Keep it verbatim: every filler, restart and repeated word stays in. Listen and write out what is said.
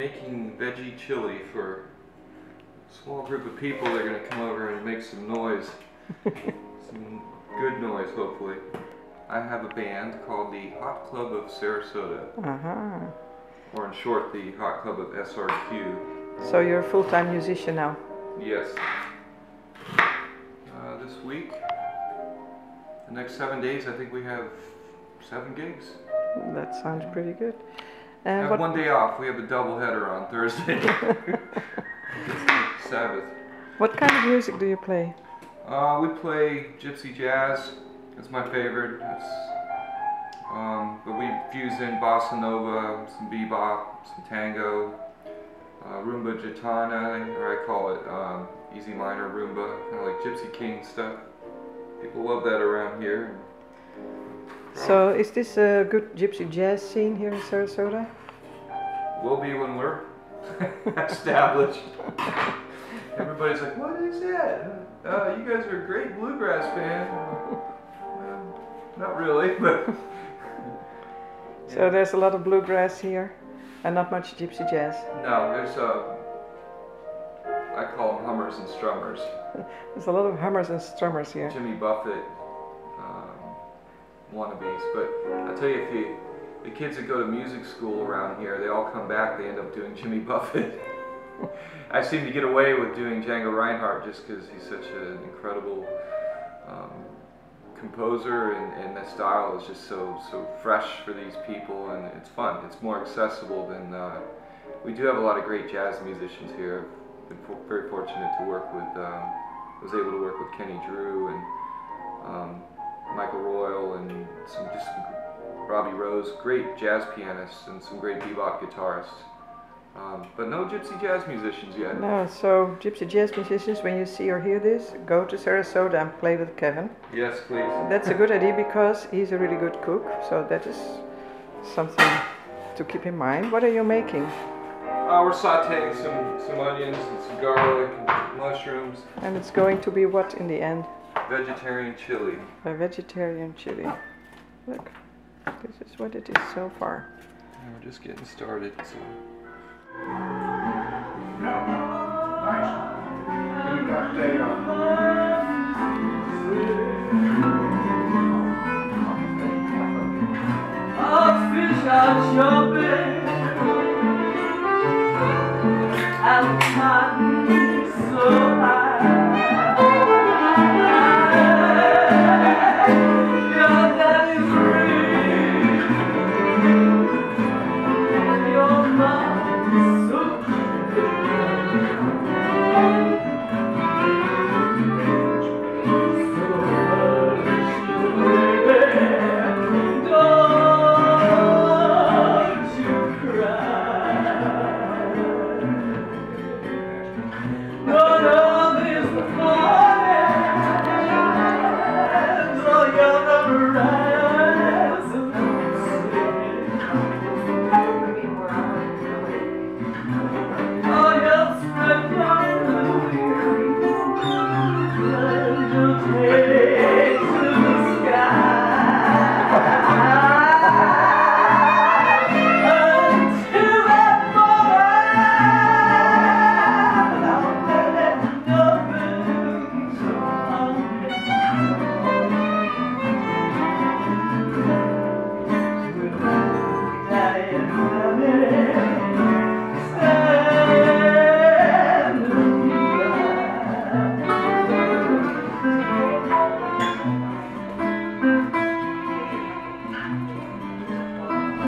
making veggie chili for a small group of people that are going to come over and make some noise. Some good noise, hopefully. I have a band called the Hot Club of Sarasota. Uh-huh. Or in short, the Hot Club of S R Q. So you're a full-time musician now? Yes. Uh, this week, the next seven days, I think we have seven gigs. That sounds pretty good. And have one day off. We have a double header on Thursday. It's Sabbath. What kind of music do you play? Uh, we play Gypsy Jazz. It's my favorite. It's, um, but we fuse in Bossa Nova, some Bebop, some Tango, uh, Rumba Gitana, or I call it um, Easy Minor Rumba, kind of like Gypsy King stuff. People love that around here. So, is this a good gypsy jazz scene here in Sarasota? Will be when we're established. Everybody's like, what is that? Uh, you guys are a great bluegrass band. Well, not really, but... Yeah. So there's a lot of bluegrass here, and not much gypsy jazz? No, there's uh, I call them hummers and strummers. There's a lot of hummers and strummers here. Jimmy Buffett. Wannabes, but I tell you, if you, the kids that go to music school around here, they all come back, they end up doing Jimmy Buffett. I seem to get away with doing Django Reinhardt just because he's such an incredible um, composer, and, and the style is just so so fresh for these people, and it's fun. It's more accessible than, uh, we do have a lot of great jazz musicians here. I've been for, very fortunate to work with, um, was able to work with Kenny Drew and um, Michael Royal and some just Robbie Rose, great jazz pianists, and some great bebop guitarists, um, but no gypsy jazz musicians yet. No, so gypsy jazz musicians, when you see or hear this, go to Sarasota and play with Kevin. Yes, please. That's a good idea because he's a really good cook, so that is something to keep in mind. What are you making? Uh, we're sautéing some, some onions and some garlic and mushrooms. And it's going to be what in the end? Vegetarian chili. A vegetarian chili. Look, this is what it is so far. And we're just getting started. So. Oh, fish out your